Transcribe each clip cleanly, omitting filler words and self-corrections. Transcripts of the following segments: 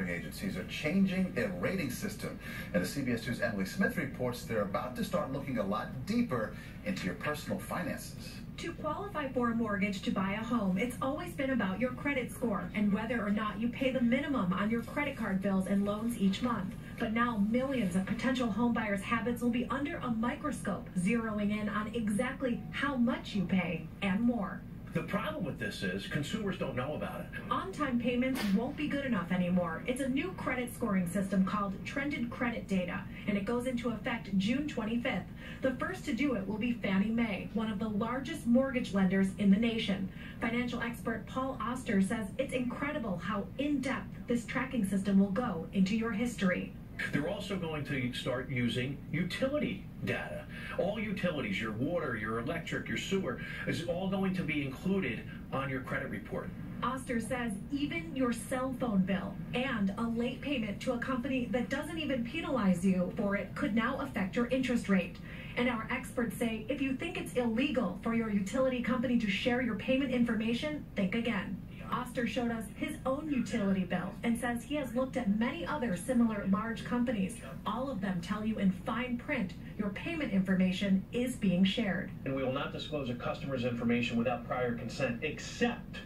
reporting agencies are changing their rating system. And as CBS2's Emily Smith reports, they're about to start looking a lot deeper into your personal finances. To qualify for a mortgage to buy a home, it's always been about your credit score and whether or not you pay the minimum on your credit card bills and loans each month. But now millions of potential homebuyers' habits will be under a microscope, zeroing in on exactly how much you pay and more. The problem with this is consumers don't know about it. On-time payments won't be good enough anymore. It's a new credit scoring system called Trended Credit Data, and it goes into effect June 25th. The first to do it will be Fannie Mae, one of the largest mortgage lenders in the nation. Financial expert Paul Oster says it's incredible how in-depth this tracking system will go into your history. They're also going to start using utility data. All utilities, your water, your electric, your sewer, is all going to be included on your credit report. Oster says even your cell phone bill and a late payment to a company that doesn't even penalize you for it could now affect your interest rate. And our experts say if you think it's illegal for your utility company to share your payment information, think again. Oster showed us his own utility bill and says he has looked at many other similar large companies. All of them tell you in fine print your payment information is being shared. And we will not disclose a customer's information without prior consent, except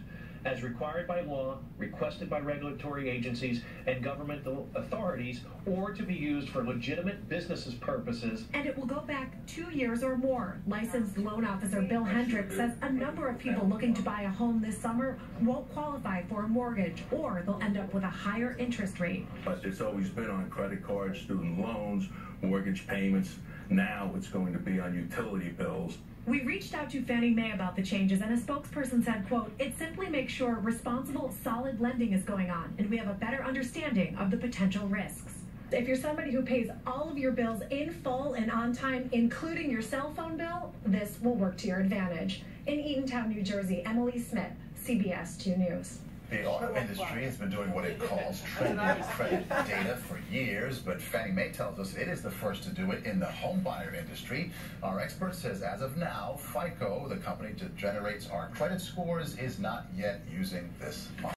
as required by law, requested by regulatory agencies and governmental authorities, or to be used for legitimate business purposes. And it will go back 2 years or more. Licensed loan officer Bill Hendricks says a number of people looking to buy a home this summer won't qualify for a mortgage, or they'll end up with a higher interest rate. But it's always been on credit cards, student loans, mortgage payments. Now it's going to be on utility bills. We reached out to Fannie Mae about the changes, and a spokesperson said, quote, "It simply makes sure responsible, solid lending is going on, and we have a better understanding of the potential risks." If you're somebody who pays all of your bills in full and on time, including your cell phone bill, this will work to your advantage. In Eatontown, New Jersey, Emily Smith, CBS 2 News. The auto industry has been doing what it calls trended credit data for years, but Fannie Mae tells us it is the first to do it in the homebuyer industry. Our expert says as of now, FICO, the company that generates our credit scores, is not yet using this model.